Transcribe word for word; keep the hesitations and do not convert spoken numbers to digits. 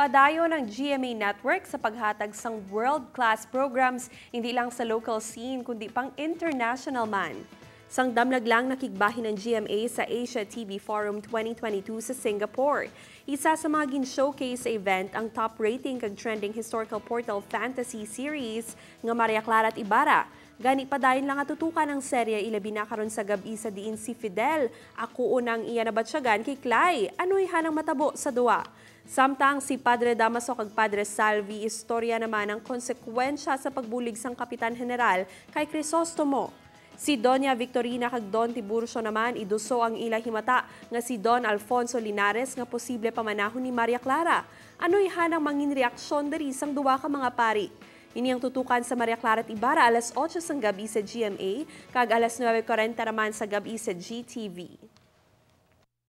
Padayon ng G M A Network sa paghatag sang world-class programs hindi lang sa local scene kundi pang international man. Sang damlag lang nakigbahin ng G M A sa Asia T V Forum twenty twenty-two sa Singapore. Isa sa mga gin-showcase sa event ang top-rating kag trending historical portal fantasy series nga Maria Clara at Ibarra. Gani padayon lang atutukan ang serya ilabi na karon sa gabi sa diin si Fidel. Ako unang iya nabatsyagan kay Clay. Ano'y hanang matabo sa duwa. Samtang si Padre Damaso kag Padre Salvi, istorya naman ang konsekwensya sa pagbulig sang Kapitan General kay Crisostomo. Si Donya Victorina kag Don Tiburcio naman iduso ang ila himata nga si Don Alfonso Linares nga posible pamanahon ni Maria Clara. Ano'y hanang mangin reaksyon diri sang duwa ka mga pari. Ini ang tutukan sa Maria Clara at Ibarra alas otso sang gabi sa G M A kag alas nuwebe kuwarenta naman sa gabi sa G T V.